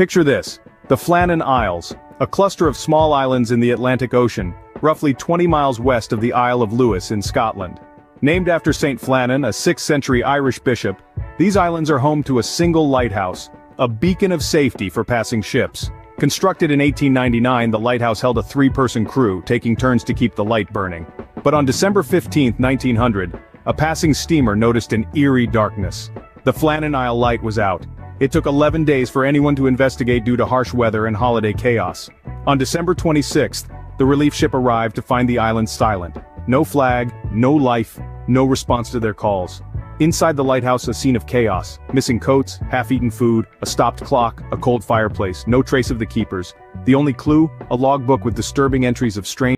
Picture this, the Flannan Isles, a cluster of small islands in the Atlantic Ocean, roughly 20 miles west of the Isle of Lewis in Scotland. Named after St. Flannan, a 6th century Irish bishop, these islands are home to a single lighthouse, a beacon of safety for passing ships. Constructed in 1899, the lighthouse held a 3-person crew, taking turns to keep the light burning. But on December 15, 1900, a passing steamer noticed an eerie darkness. The Flannan Isle light was out. It took 11 days for anyone to investigate due to harsh weather and holiday chaos. On December 26, the relief ship arrived to find the island silent. No flag, no life, no response to their calls. Inside the lighthouse, a scene of chaos, missing coats, half-eaten food, a stopped clock, a cold fireplace, no trace of the keepers. The only clue, a logbook with disturbing entries of strange